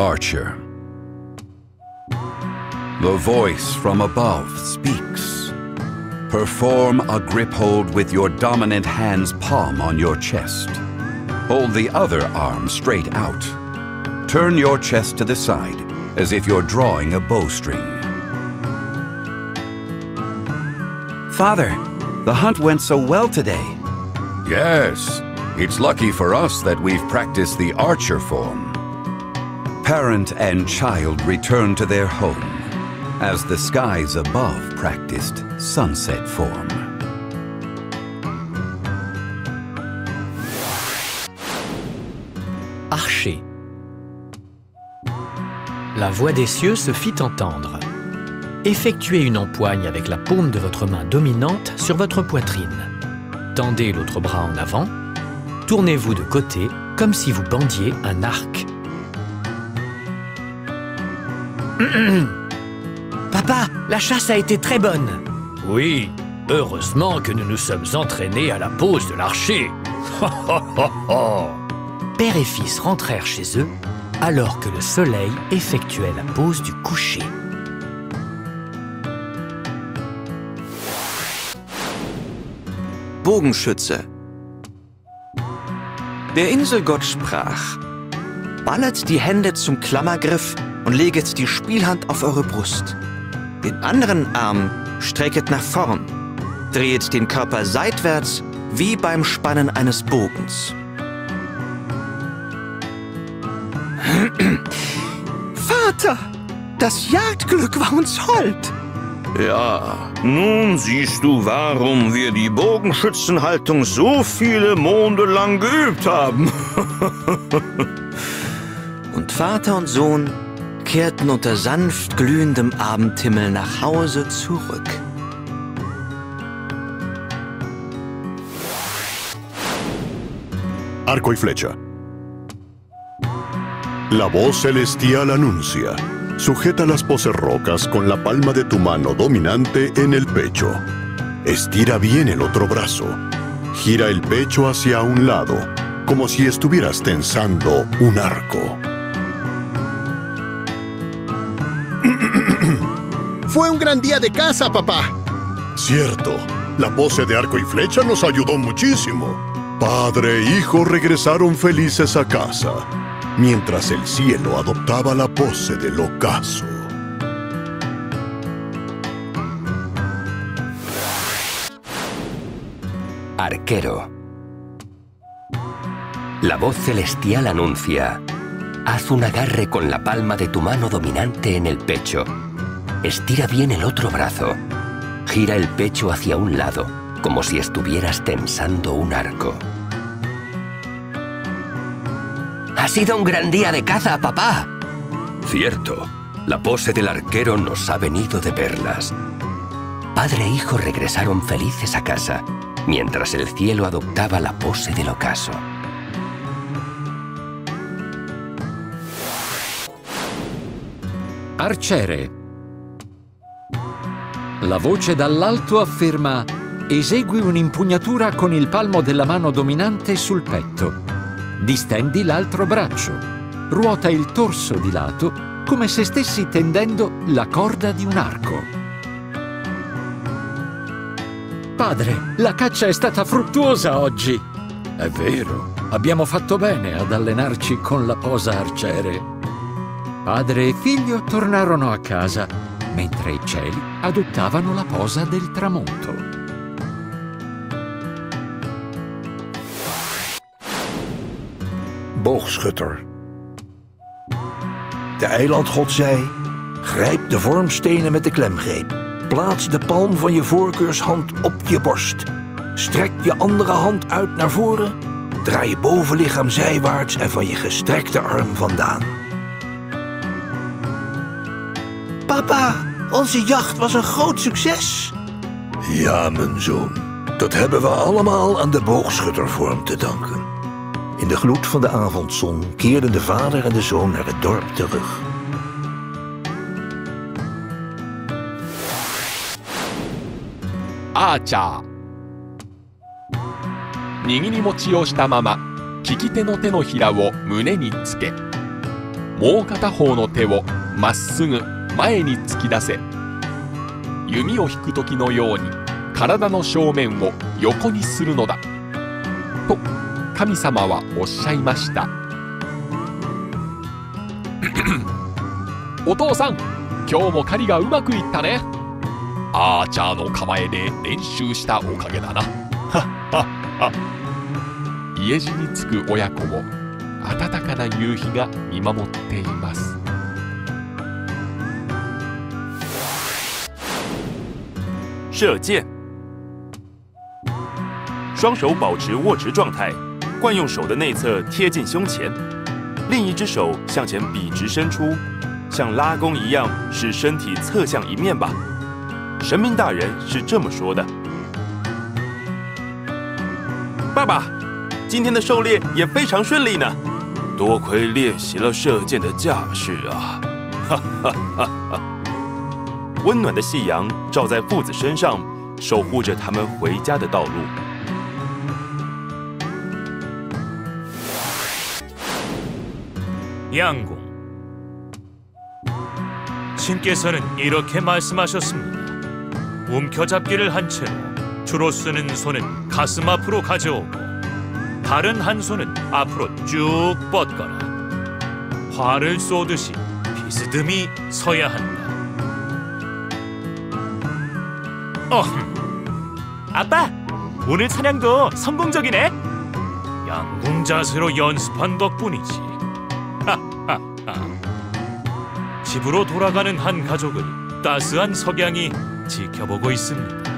Archer. The voice from above speaks. Perform a grip hold with your dominant hand's palm on your chest. Hold the other arm straight out. Turn your chest to the side as if you're drawing a bowstring. Father, the hunt went so well today. Yes, it's lucky for us that we've practiced the archer form. Parent and child return to their home as the skies above practiced sunset form. Archer. La voix des cieux se fit entendre. Effectuez une empoigne avec la paume de votre main dominante sur votre poitrine. Tendez l'autre bras en avant. Tournez-vous de côté comme si vous bandiez un arc. Papa, la chasse a été très bonne. Oui, heureusement que nous nous sommes entraînés à la pose de l'archer. Père et fils rentrèrent chez eux alors que le soleil effectuait la pose du coucher. Bogenschütze. Der Inselgott sprach: Ballert die Hände zum Klammergriff und leget die Spielhand auf eure Brust. Den anderen Arm strecket nach vorn, drehet den Körper seitwärts wie beim Spannen eines Bogens. Vater, das Jagdglück war uns hold. Ja, nun siehst du, warum wir die Bogenschützenhaltung so viele Monde lang geübt haben. Und Vater und Sohn kehrten unter sanft glühendem Abendhimmel nach Hause zurück. Arco y flecha. La voz celestial anuncia. Sujeta las poses rocas con la palma de tu mano dominante en el pecho. Estira bien el otro brazo. Gira el pecho hacia un lado, como si estuvieras tensando un arco. Fue un gran día de caza, papá. Cierto, la pose de arco y flecha nos ayudó muchísimo. Padre e hijo regresaron felices a casa, mientras el cielo adoptaba la pose del ocaso. Arquero. La voz celestial anuncia: haz un agarre con la palma de tu mano dominante en el pecho. Estira bien el otro brazo. Gira el pecho hacia un lado, como si estuvieras tensando un arco. ¡Ha sido un gran día de caza, papá! Cierto, la pose del arquero nos ha venido de perlas. Padre e hijo regresaron felices a casa, mientras el cielo adoptaba la pose del ocaso. Arciere. La voce dall'alto afferma: esegui un'impugnatura con il palmo della mano dominante sul petto. Distendi l'altro braccio. Ruota il torso di lato come se stessi tendendo la corda di un arco. Padre, la caccia è stata fruttuosa oggi. È vero, abbiamo fatto bene ad allenarci con la posa arciere. Padre e figlio tornarono a casa, mentre i cieli adottavano la posa del tramonto. Boogschutter. De eilandgod zei: grijp de vormstenen met de klemgreep. Plaats de palm van je voorkeurshand op je borst. Strek je andere hand uit naar voren. Draai je bovenlichaam zijwaarts en van je gestrekte arm vandaan. Papa, onze jacht was een groot succes. Ja, mijn zoon. Dat hebben we allemaal aan de boogschuttervorm te danken. In de gloed van de avondzon keerden de vader en de zoon naar het dorp terug. Archer. 握り持ちをしたまま、利き手の手のひらを胸につけ、もう片方の手をまっすぐ前に突き出せ、弓を引く時のように体の正面を横にするのだと神様はおっしゃいました。お父さん、今日も狩りがうまくいったね。アーチャーの構えで練習したおかげだな。家路に着く親子を暖かな夕日が見守っています。射箭。双手保持握持状态，惯用手的内侧贴近胸前，另一只手向前笔直伸出，像拉弓一样使身体侧向一面吧。神明大人是这么说的。爸爸，今天的狩猎也非常顺利呢。多亏练习了射箭的架势啊！哈哈哈哈！温暖的夕阳照在父子身上，守护着他们回家的道路。양궁 신께서는 이렇게 말씀하셨습니다. 움켜잡기를 한 채로 주로 쓰는 손은 가슴 앞으로 가져오고 다른 한 손은 앞으로 쭉 뻗거나 활을 쏘듯이 비스듬히 서야 한다. 아빠, 오늘 사냥도 성공적이네. 양궁 자세로 연습한 덕분이지. 집으로 돌아가는 한 가족을 따스한 석양이 지켜보고 있습니다.